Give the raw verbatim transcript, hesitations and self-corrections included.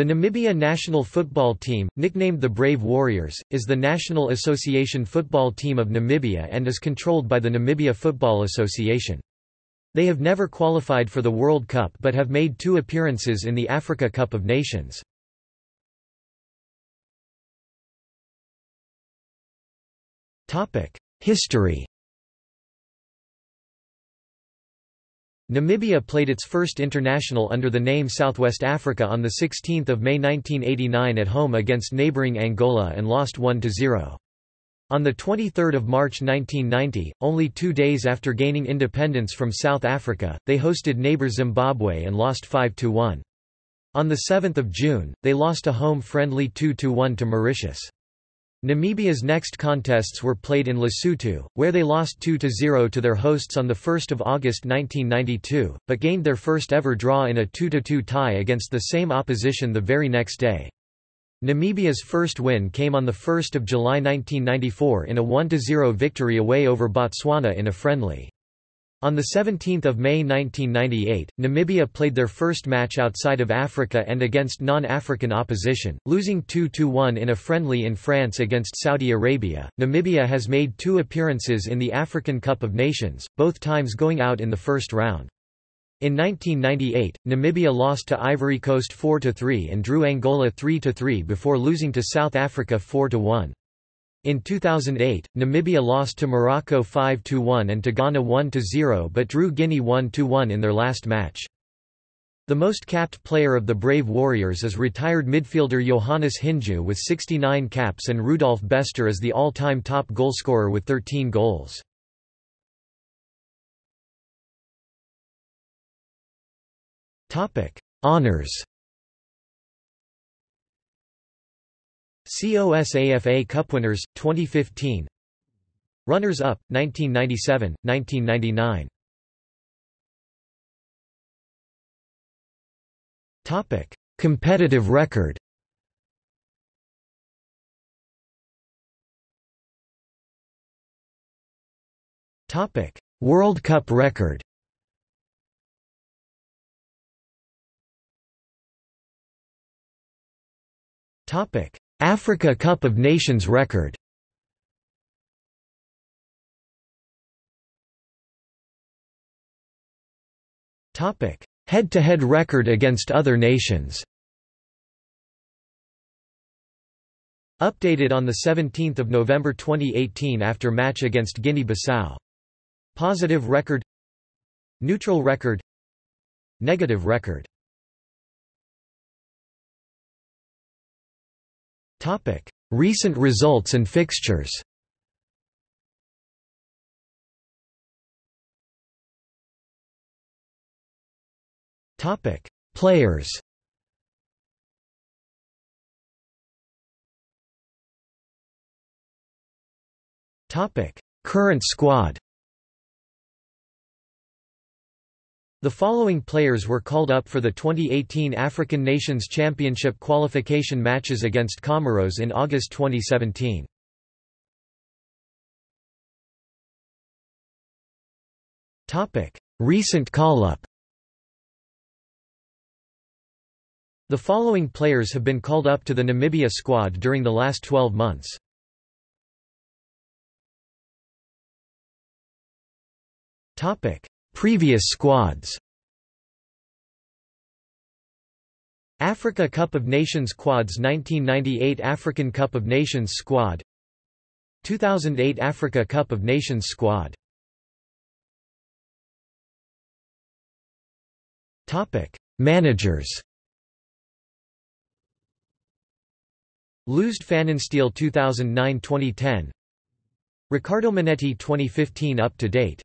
The Namibia national football team, nicknamed the Brave Warriors, is the National Association football team of Namibia and is controlled by the Namibia Football Association. They have never qualified for the World Cup but have made two appearances in the Africa Cup of Nations. History. Namibia played its first international under the name Southwest Africa on the sixteenth of May nineteen eighty-nine at home against neighbouring Angola and lost one to zero. On the twenty-third of March nineteen ninety, only two days after gaining independence from South Africa, they hosted neighbour Zimbabwe and lost five to one. On the seventh of June, they lost a home friendly two to one to Mauritius. Namibia's next contests were played in Lesotho, where they lost two to zero to their hosts on the first of August nineteen ninety-two, but gained their first ever draw in a two to two tie against the same opposition the very next day. Namibia's first win came on the first of July nineteen ninety-four in a one to zero victory away over Botswana in a friendly. On the seventeenth of May nineteen ninety-eight, Namibia played their first match outside of Africa and against non-African opposition, losing two to one in a friendly in France against Saudi Arabia. Namibia has made two appearances in the African Cup of Nations, both times going out in the first round. In nineteen ninety-eight, Namibia lost to Ivory Coast four to three and drew Angola three to three before losing to South Africa four to one. In two thousand eight, Namibia lost to Morocco five to one and to Ghana one to zero but drew Guinea one to one in their last match. The most capped player of the Brave Warriors is retired midfielder Johannes Hinjou with sixty-nine caps, and Rudolf Bester is the all-time top goalscorer with thirteen goals. Honours. COSAFA Cup winners twenty fifteen, runners up nineteen ninety-seven, nineteen ninety-nine. Topic: Competitive record. Topic: World Cup record. Topic: Africa Cup of Nations record. Topic: Head-to-head record against other nations. Updated on the seventeenth of November twenty eighteen after match against Guinea-Bissau. Positive record, neutral record, negative record. Topic: Recent results and fixtures. Topic: Players. Topic: Current squad. The following players were called up for the twenty eighteen African Nations Championship qualification matches against Comoros in August twenty seventeen. Topic: Recent call-up. The following players have been called up to the Namibia squad during the last twelve months. Topic: Previous squads. Africa Cup of Nations squads: nineteen ninety-eight African Cup of Nations squad, two thousand eight Africa Cup of Nations squad. Topic: Managers. Luiz Fannon Steal, two thousand nine to twenty ten. Ricardo Minetti, twenty fifteen up to date.